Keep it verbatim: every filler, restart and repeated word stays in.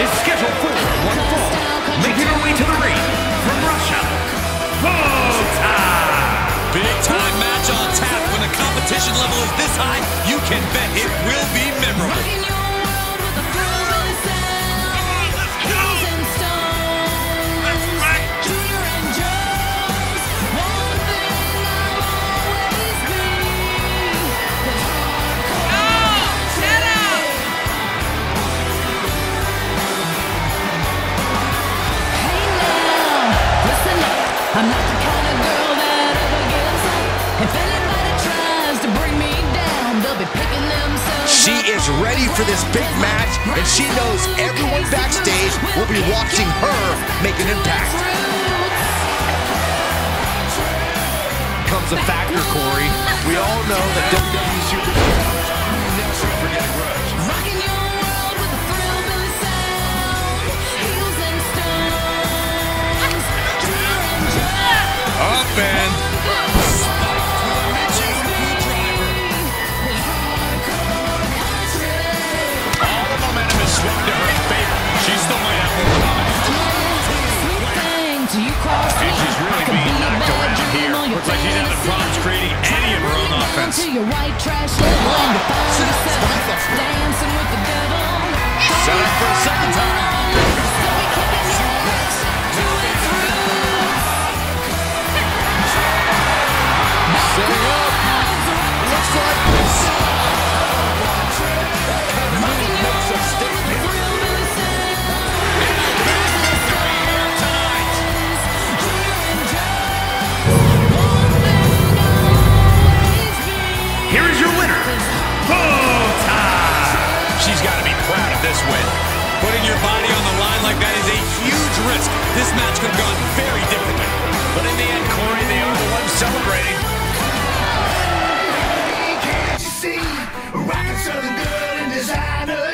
is scheduled for one fall, making her way to the ring from Russia, Volta! Big time match on tap. When the competition level is this high, you can bet it will be memorable. I'm not the kind of girl that ever gives up. If anybody tries to bring me down, they'll be picking themselves. She is ready for this big match, and she knows everyone backstage will be watching her make an impact. Comes a factor, Corey. We all know that W W E Superstars will never forget a grudge. Rocking your world with a thrill, Billy Sound, heels and stones, cheer and joy. Up and spiked with a mid-two driver. All the momentum is swung to her favor. She still might have more confidence. And she's really being knocked around here. Looks like she's having problems creating any of her own offense. Set for a second time. Setting up. Looks like this. Money makes a statement. Here is your winner, Volta. She's got to be proud of this win. Putting your body on the line like that is a huge risk. This match could have gone very differently. But in the end, Corey, they are the ones celebrating. Can't you see? Rockin' something good and designer.